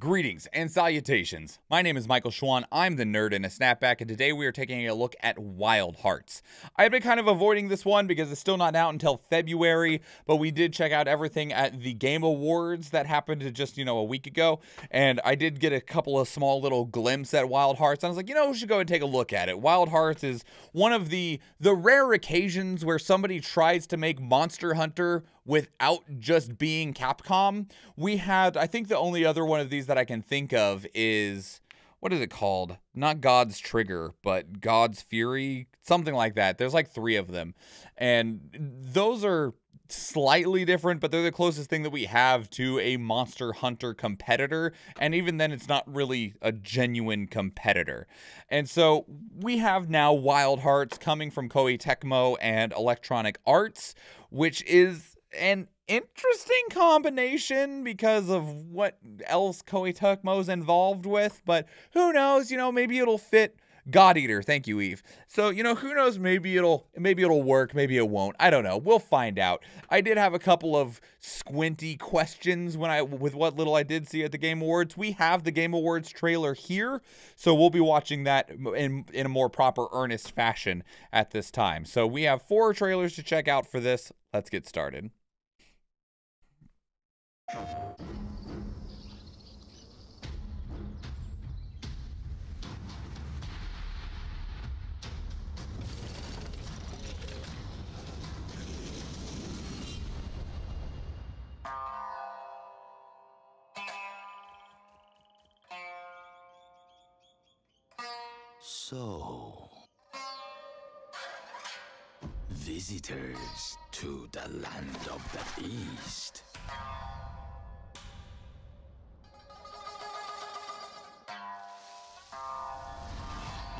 Greetings and salutations. My name is Michael Schwahn. I'm the nerd in a snapback, and today we are taking a look at Wild Hearts. I've been kind of avoiding this one because it's still not out until February, but we did check out everything at the Game Awards that happened just, a week ago, and I did get a couple of small little glimpses at Wild Hearts. I was like, we should go and take a look at it. Wild Hearts is one of the rare occasions where somebody tries to make Monster Hunter without just being Capcom. We had, I think the only other one of these that I can think of is, what is it called? Not God's Trigger, but God's Fury, something like that. There's like three of them. And those are slightly different, but they're the closest thing that we have to a Monster Hunter competitor. And even then, it's not really a genuine competitor. And so we have now Wild Hearts coming from Koei Tecmo and Electronic Arts, which is an interesting combination because of what else Koei Tecmo's involved with, but who knows, maybe it'll fit God Eater. Thank you, Eve. So, who knows, maybe it'll work, maybe it won't. I don't know. We'll find out. I did have a couple of squinty questions with what little I did see at the Game Awards. We have the Game Awards trailer here, so we'll be watching that in a more proper earnest fashion at this time. So we have 4 trailers to check out for this. Let's get started. So, visitors to the land of the East.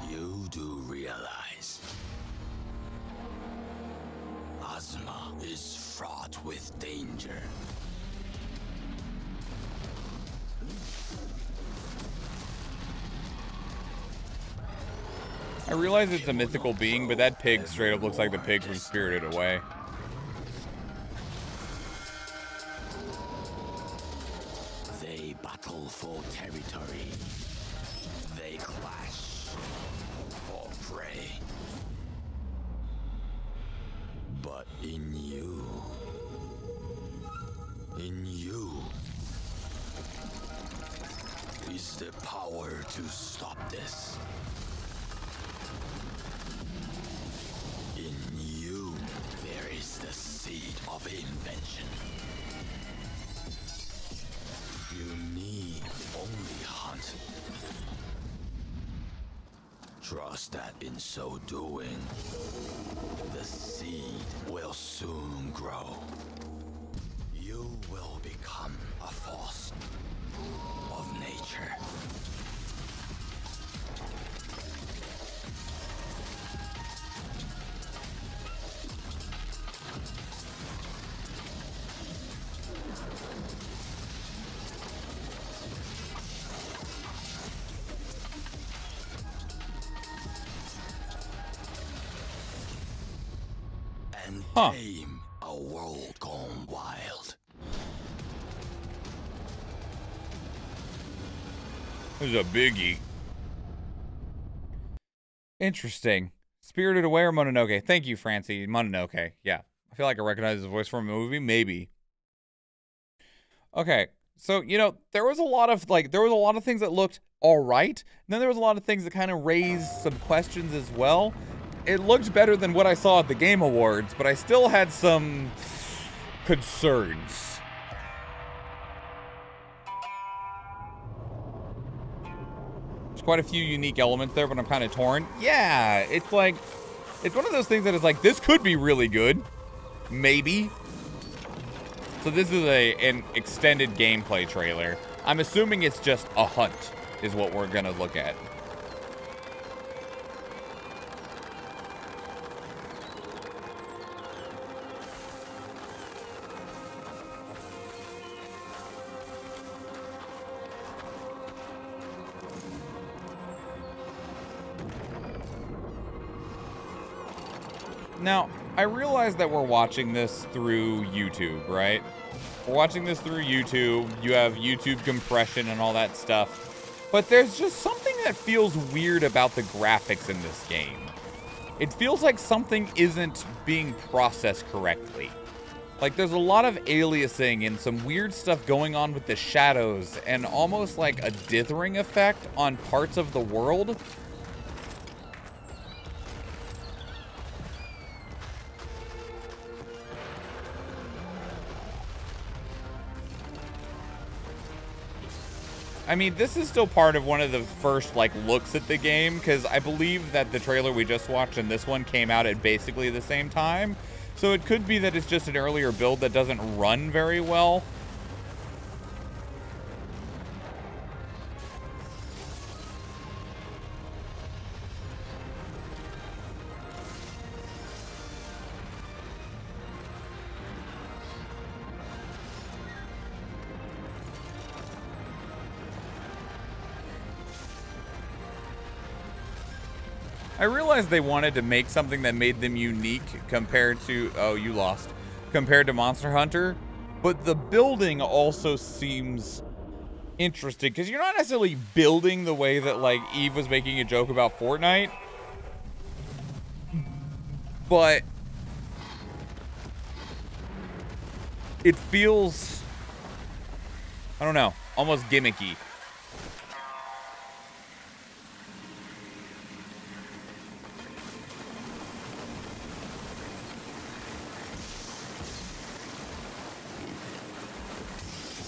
You do realize Ozma is fraught with danger. I realize it's a mythical being, but that pig straight up looks like the pig from Spirited Away. They battle for territory. They clash for prey. But in you is the power to stop this. Of invention. You need only hunt. Trust that in so doing, the seed will soon grow. You will become a force of nature. Huh. Name a world gone wild. This is a biggie. Interesting. Spirited Away or Mononoke? Thank you, Francie. Mononoke. Yeah. I feel like I recognize the voice from a movie. Maybe. Okay. So, there was a lot of, things that looked all right. And then there was a lot of things that kind of raised some questions as well. It looked better than what I saw at the Game Awards, but I still had some concerns. There's quite a few unique elements there, but I'm kind of torn. Yeah, it's like, it's one of those things that is like, this could be really good. Maybe. So this is an extended gameplay trailer. I'm assuming it's just a hunt is what we're gonna look at. Now, I realize that we're watching this through YouTube, right? We're watching this through YouTube. You have YouTube compression and all that stuff. But there's just something that feels weird about the graphics in this game. It feels like something isn't being processed correctly. Like, there's a lot of aliasing and some weird stuff going on with the shadows and almost like a dithering effect on parts of the world. I mean, this is still part of one of the first, like, looks at the game, because I believe that the trailer we just watched and this one came out at basically the same time. So it could be that it's just an earlier build that doesn't run very well. I realized they wanted to make something that made them unique compared to... Oh, you lost. Compared to Monster Hunter. But the building also seems interesting. Because you're not necessarily building the way that, like, Eve was making a joke about Fortnite. But... it feels... I don't know. Almost gimmicky.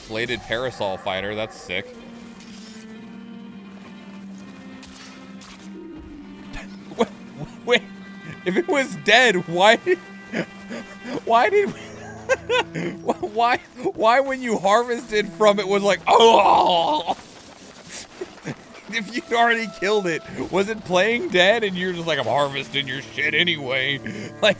Bladed parasol fighter, that's sick. Wait, if it was dead, why when you harvested from it was like, oh, if you'd already killed it, was it playing dead and you're just like, I'm harvesting your shit anyway? Like,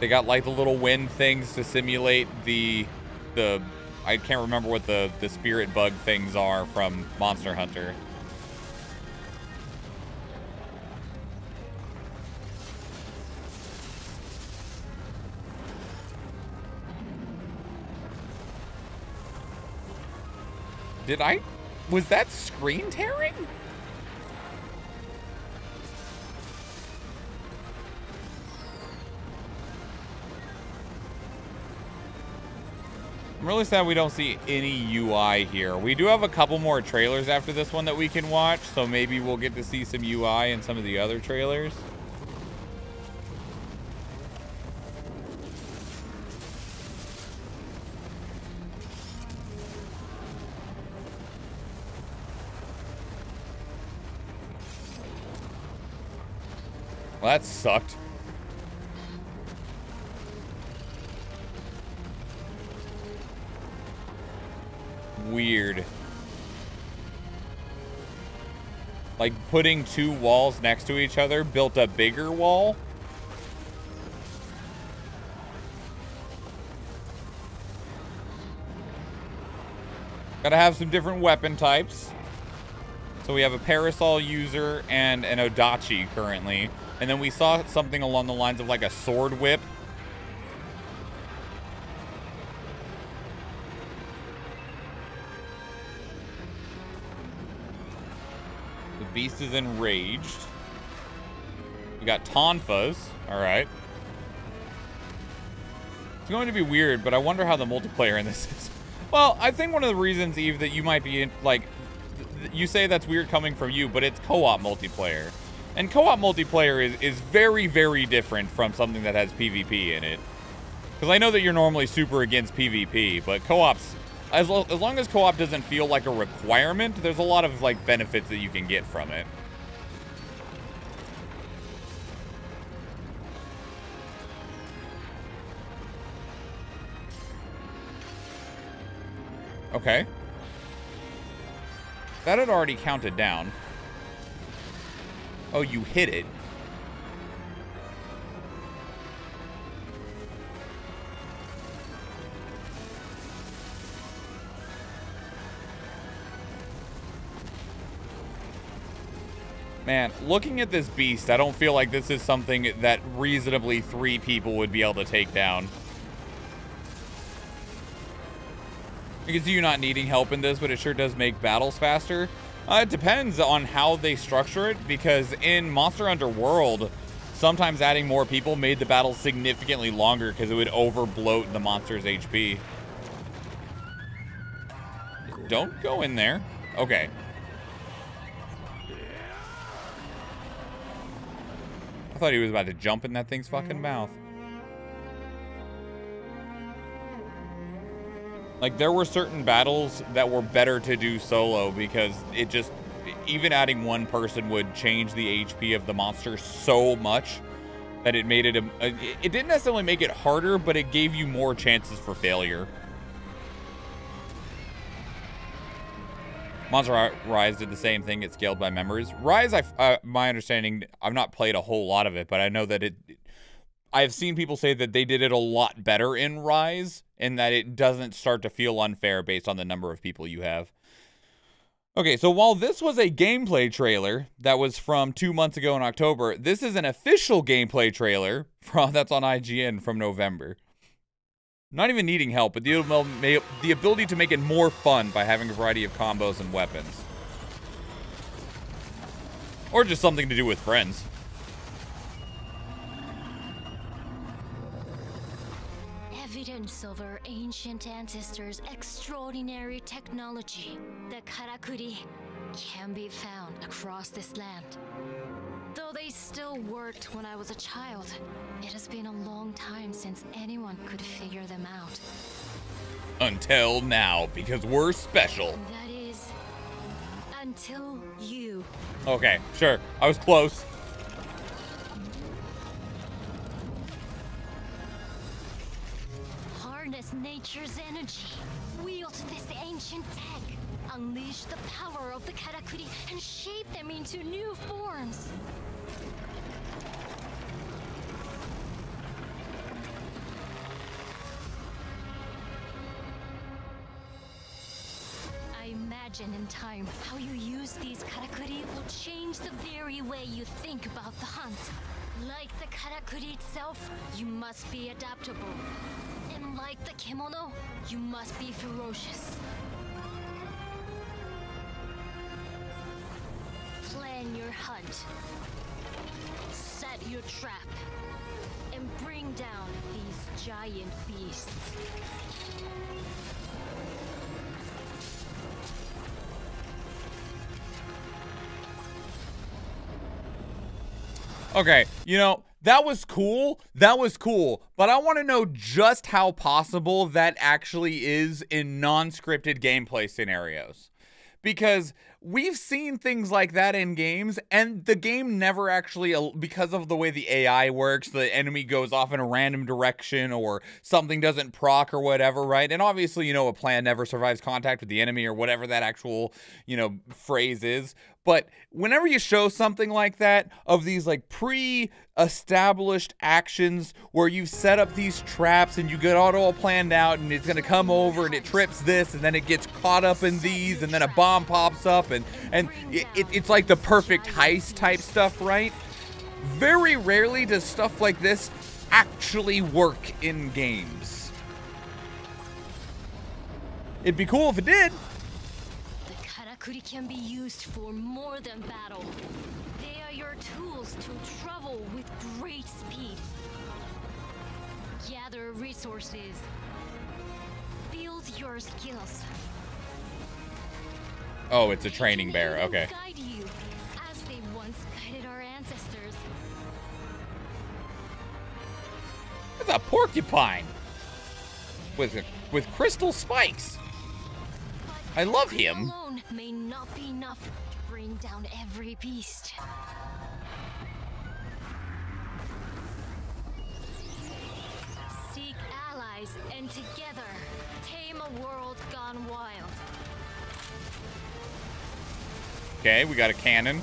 they got like the little wind things to simulate the I can't remember what the spirit bug things are from Monster Hunter. Was that screen tearing? I'm really sad we don't see any UI here. We do have a couple more trailers after this one that we can watch, so maybe we'll get to see some UI in some of the other trailers. Well, that sucked. Weird. Like, putting two walls next to each other built a bigger wall. Gotta have some different weapon types. So we have a parasol user and an Odachi currently. And then we saw something along the lines of like a sword whip. Beast is enraged. We got Tonfas. Alright. It's going to be weird, but I wonder how the multiplayer in this is. Well, I think one of the reasons, Eve, that you might be in, like, you say that's weird coming from you, but it's co-op multiplayer. And co-op multiplayer is very, very different from something that has PvP in it. Because I know that you're normally super against PvP, but co-op's... As long as co-op doesn't feel like a requirement, there's a lot of, like, benefits that you can get from it. Okay. That had already counted down. Oh, you hit it. Man, looking at this beast, I don't feel like this is something that reasonably 3 people would be able to take down. Because you not needing help in this, but it sure does make battles faster. It depends on how they structure it, because in Monster Underworld, sometimes adding more people made the battle significantly longer because it would overbloat the monster's HP. Don't go in there. Okay. I thought he was about to jump in that thing's fucking mouth. Like, there were certain battles that were better to do solo because it just, even adding one person would change the HP of the monster so much that it made it, it didn't necessarily make it harder, but it gave you more chances for failure. Monster Rise did the same thing. It scaled by members. Rise, my understanding, I've not played a whole lot of it, but I know that it, I've seen people say that they did it a lot better in Rise, and that it doesn't start to feel unfair based on the number of people you have. Okay, so while this was a gameplay trailer that was from 2 months ago in October, this is an official gameplay trailer that's on IGN from November. Not even needing help, but the ability to make it more fun by having a variety of combos and weapons. Or just something to do with friends. Over ancient ancestors' extraordinary technology, the Karakuri, can be found across this land. Though they still worked when I was a child, it has been a long time since anyone could figure them out. Until now, because we're special. That is, until you. Okay, sure. I was close. Nature's energy. Wield this ancient tech. Unleash the power of the Karakuri and shape them into new forms. I imagine in time how you use these Karakuri will change the very way you think about the hunt. Like the Karakuri itself, you must be adaptable. And like the kimono, you must be ferocious. Plan your hunt. Set your trap. And bring down these giant beasts. Okay, you know, that was cool, but I want to know just how possible that actually is in non-scripted gameplay scenarios. Because we've seen things like that in games, and the game never actually, because of the way the AI works, the enemy goes off in a random direction or something doesn't proc or whatever, right? And obviously, you know, a plan never survives contact with the enemy or whatever that actual, you know, phrase is. But whenever you show something like that, of these like pre-established actions where you've set up these traps and you get all planned out and it's going to come over and it trips this and then it gets caught up in these and then a bomb pops up and it's like the perfect heist type stuff, right? Very rarely does stuff like this actually work in games. It'd be cool if it did. Karakuri can be used for more than battle. They are your tools to travel with great speed. Gather resources. Build your skills. Oh, it's a training bear. Okay. Guide you as they once guided our ancestors. It's a porcupine with crystal spikes. I love him. Alone may not be enough to bring down every beast. Seek allies and together tame a world gone wild. Okay, we got a cannon.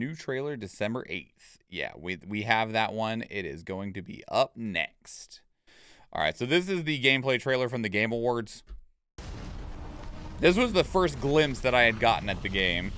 new trailer December 8th. Yeah, we have that one. It is going to be up next. All right, so this is the gameplay trailer from the Game Awards. This was the first glimpse that I had gotten at the game.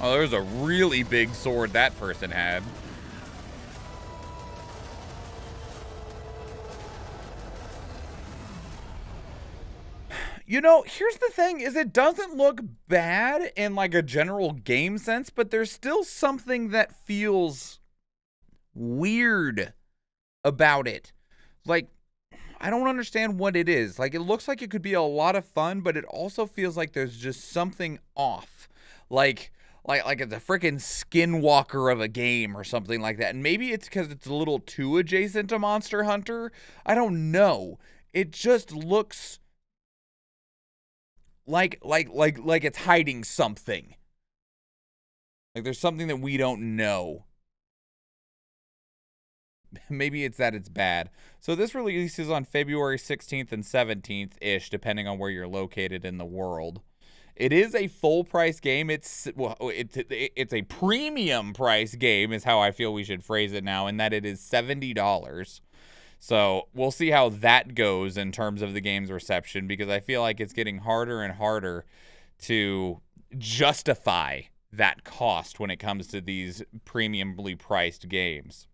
Oh, there's a really big sword that person had. You know, here's the thing, is it doesn't look bad in like a general game sense, but there's still something that feels weird about it. Like, I don't understand what it is. Like, it looks like it could be a lot of fun, but it also feels like there's just something off. Like it's a freaking skinwalker of a game or something like that. And maybe it's because it's a little too adjacent to Monster Hunter. I don't know. It just looks like it's hiding something. Like there's something that we don't know. Maybe it's that it's bad. So this release is on February 16th and 17th-ish, depending on where you're located in the world. It is a full price game. It's, well, it's a premium price game is how I feel we should phrase it now, and that it is $70. So we'll see how that goes in terms of the game's reception, because I feel like it's getting harder and harder to justify that cost when it comes to these premiumly priced games.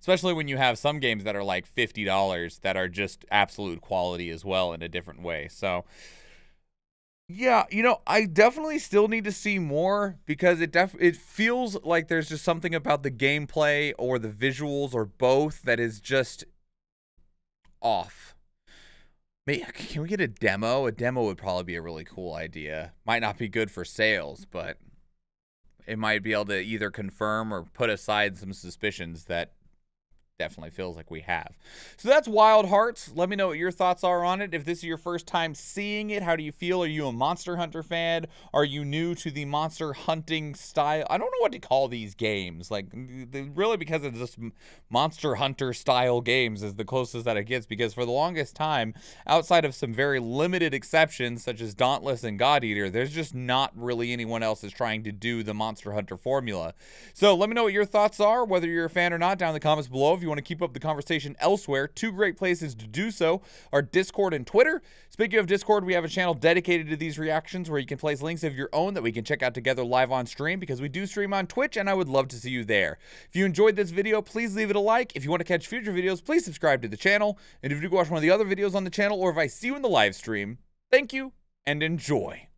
Especially when you have some games that are like $50 that are just absolute quality as well in a different way. So yeah, you know, I definitely still need to see more, because it feels like there's just something about the gameplay or the visuals or both that is just off. Maybe, can we get a demo? A demo would probably be a really cool idea. Might not be good for sales, but it might be able to either confirm or put aside some suspicions that definitely feels like we have. So that's Wild Hearts. Let me know what your thoughts are on it. If this is your first time seeing it, how do you feel? Are you a Monster Hunter fan? Are you new to the monster hunting style? I don't know what to call these games. Like, really, because it's just Monster Hunter style games is the closest that it gets, because for the longest time, outside of some very limited exceptions such as Dauntless and God Eater, there's just not really anyone else that's trying to do the Monster Hunter formula. So let me know what your thoughts are, whether you're a fan or not, down in the comments below. If you want to keep up the conversation elsewhere, two great places to do so are Discord and Twitter. Speaking of Discord, we have a channel dedicated to these reactions where you can place links of your own that we can check out together live on stream, because we do stream on Twitch and I would love to see you there. If you enjoyed this video, please leave it a like. If you want to catch future videos, please subscribe to the channel. And if you do watch one of the other videos on the channel, or if I see you in the live stream, thank you and enjoy.